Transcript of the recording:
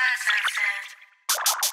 Pleasanton.